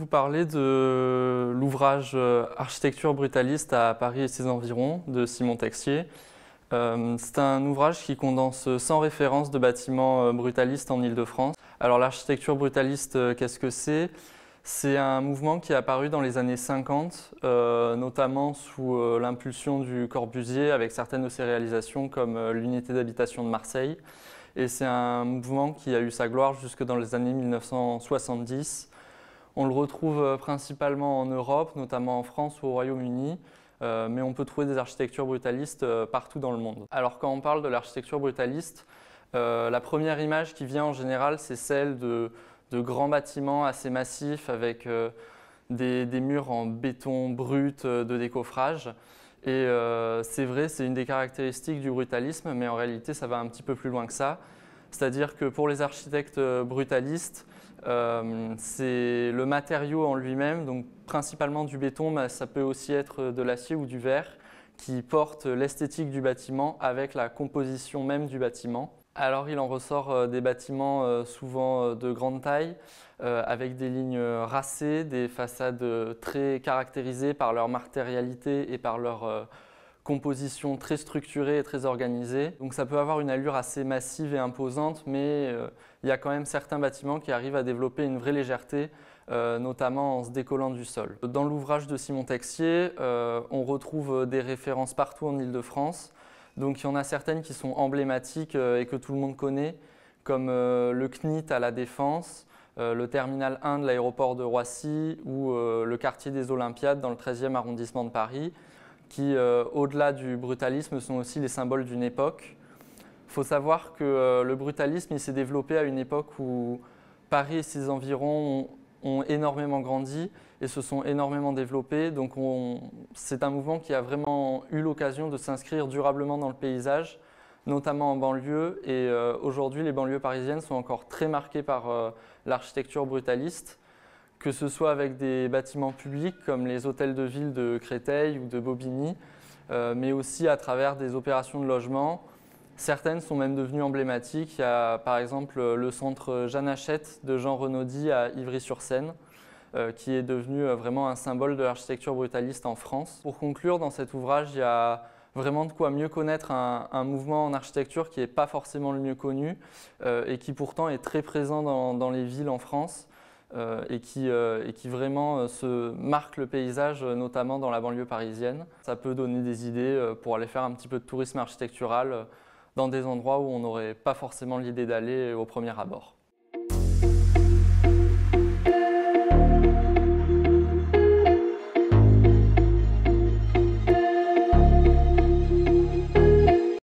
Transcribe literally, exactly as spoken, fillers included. vous parler de l'ouvrage Architecture brutaliste à Paris et ses environs de Simon Texier. C'est un ouvrage qui condense cent références de bâtiments brutalistes en Île-de-France. Alors l'architecture brutaliste, qu'est-ce que c'est? C'est un mouvement qui est apparu dans les années cinquante, euh, notamment sous euh, l'impulsion du Corbusier avec certaines de ses réalisations comme euh, l'Unité d'habitation de Marseille. Et c'est un mouvement qui a eu sa gloire jusque dans les années mille neuf cent soixante-dix. On le retrouve euh, principalement en Europe, notamment en France ou au Royaume-Uni, euh, mais on peut trouver des architectures brutalistes euh, partout dans le monde. Alors quand on parle de l'architecture brutaliste, euh, la première image qui vient en général, c'est celle de de grands bâtiments assez massifs avec euh, des, des murs en béton brut euh, de décoffrage. Et euh, c'est vrai, c'est une des caractéristiques du brutalisme, mais en réalité, ça va un petit peu plus loin que ça. C'est-à-dire que pour les architectes brutalistes, euh, c'est le matériau en lui-même, donc principalement du béton, mais ça peut aussi être de l'acier ou du verre, qui porte l'esthétique du bâtiment avec la composition même du bâtiment. Alors il en ressort des bâtiments souvent de grande taille, avec des lignes racées, des façades très caractérisées par leur matérialité et par leur composition très structurée et très organisée. Donc ça peut avoir une allure assez massive et imposante, mais il y a quand même certains bâtiments qui arrivent à développer une vraie légèreté, notamment en se décollant du sol. Dans l'ouvrage de Simon Texier, on retrouve des références partout en Île-de-France. Donc il y en a certaines qui sont emblématiques euh, et que tout le monde connaît, comme euh, le C N I T à la Défense, euh, le Terminal un de l'aéroport de Roissy ou euh, le Quartier des Olympiades dans le treizième arrondissement de Paris, qui, euh, au-delà du brutalisme, sont aussi les symboles d'une époque. Il faut savoir que euh, le brutalisme s'est développé à une époque où Paris et ses environs ont, ont énormément grandi et se sont énormément développés, donc c'est un mouvement qui a vraiment eu l'occasion de s'inscrire durablement dans le paysage, notamment en banlieue, et euh, aujourd'hui les banlieues parisiennes sont encore très marquées par euh, l'architecture brutaliste, que ce soit avec des bâtiments publics comme les hôtels de ville de Créteil ou de Bobigny, euh, mais aussi à travers des opérations de logement. Certaines sont même devenues emblématiques. Il y a par exemple le centre Jeanne Hachette de Jean Renaudie à Ivry-sur-Seine, qui est devenu vraiment un symbole de l'architecture brutaliste en France. Pour conclure, dans cet ouvrage, il y a vraiment de quoi mieux connaître un, un mouvement en architecture qui n'est pas forcément le mieux connu euh, et qui pourtant est très présent dans, dans les villes en France euh, et, qui, euh, et qui vraiment se marque le paysage, notamment dans la banlieue parisienne. Ça peut donner des idées pour aller faire un petit peu de tourisme architectural dans des endroits où on n'aurait pas forcément l'idée d'aller au premier abord.